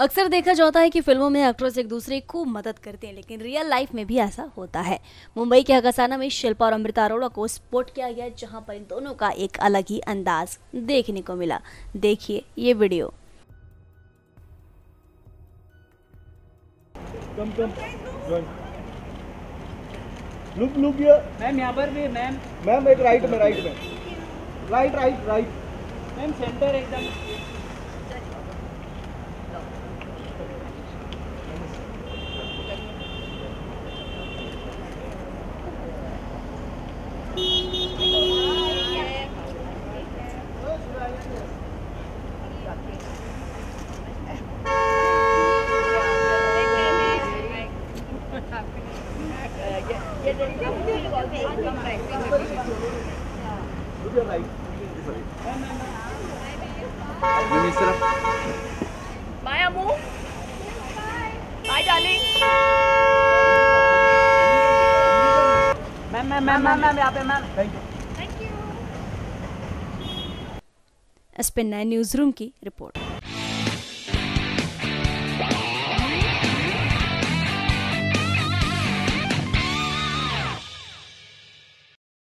अक्सर देखा जाता है कि फिल्मों में एक्टर्स एक दूसरे को मदद करते हैं, लेकिन रियल लाइफ में भी ऐसा होता है। मुंबई के हक्कसाना में शिल्पा और अमृता अरोड़ा को स्पॉट किया गया, जहां पर इन दोनों का एक अलग ही अंदाज देखने को मिला। देखिए ये वीडियो। कम। लुक मैम यहाँ पर भी मैम मैम एक राइट में मैम सेंटर एकदम ASP 9 न्यूज़रूम की रिपोर्ट।